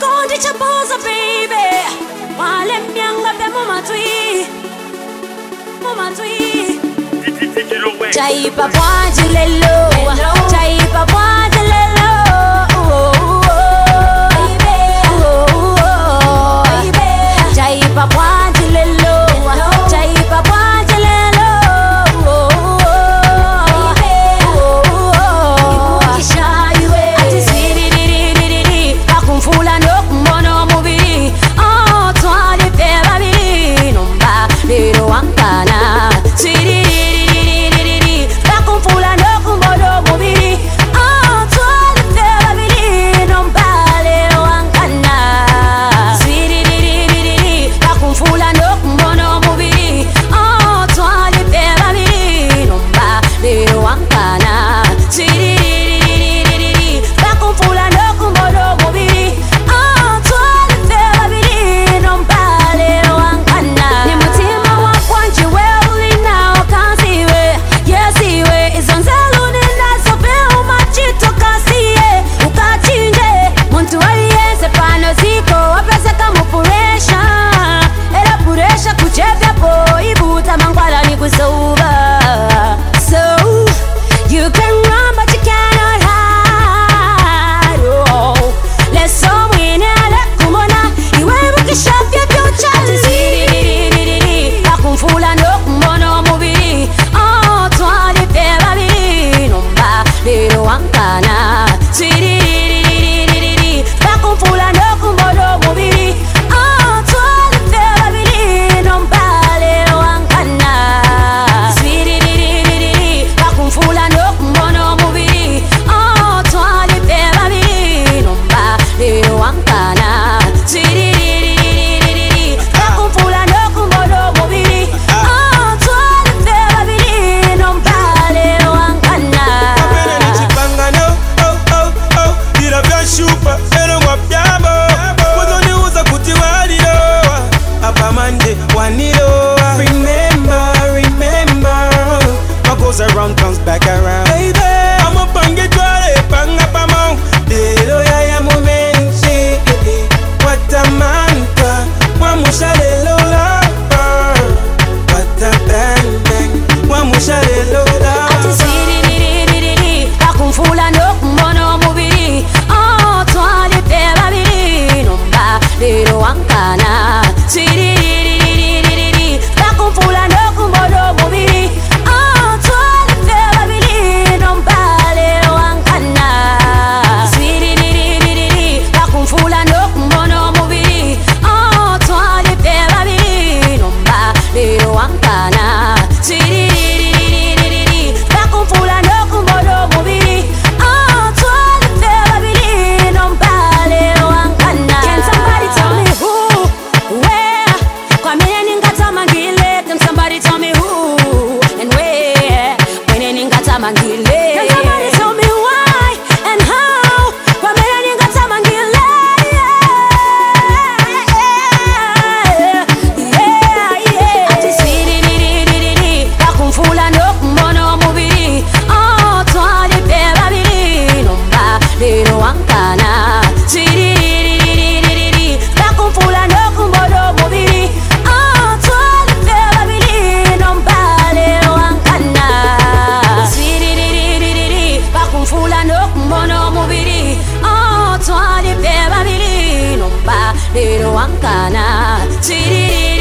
Kondi chapoza baby, wale mianga pe mumatui. Chai papwa jilelo, chai papwa jilelo. Chai papwa jilelo, chai papwa jilelo. Little Ankana.